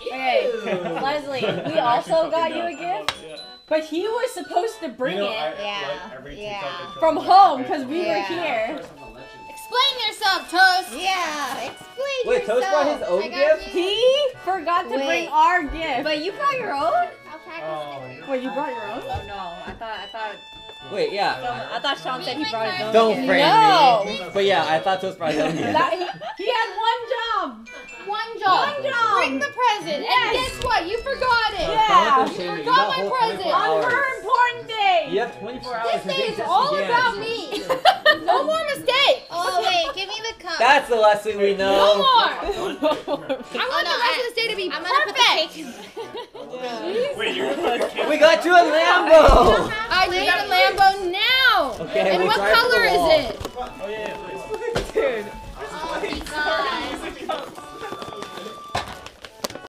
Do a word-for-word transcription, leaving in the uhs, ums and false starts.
Okay, Leslie, we also got you a gift, yeah. But he was supposed to bring you know, it I, yeah. like every yeah. from home because we yeah. were here. Explain yourself, Toast. Yeah, explain Wait, yourself. Wait, Toast brought his own gift? He forgot to Wait. bring our gift. But you brought your own? Oh, Wait, you brought your own? Oh no, I thought, I thought. Wait, yeah. Sean, I thought Sean said he brought his own. Don't frame no. me. But yeah, I thought Toast brought his own. He had one job. One job. One job. Bring the present. Yes. And guess what? You forgot it. Yeah. You forgot you got my present. On her important day. You have twenty-four hours. This day is all about me. No more mistakes. Oh, wait. Give me the cup. That's the Leslie we know. No more. I want oh, no, the rest I, of this day to be I'm perfect. Gonna put the cake. Wait, you We got you a Lambo. I need a Lambo now. Okay, and what color is it? Oh, yeah, yeah, please. Dude. Oh, my God.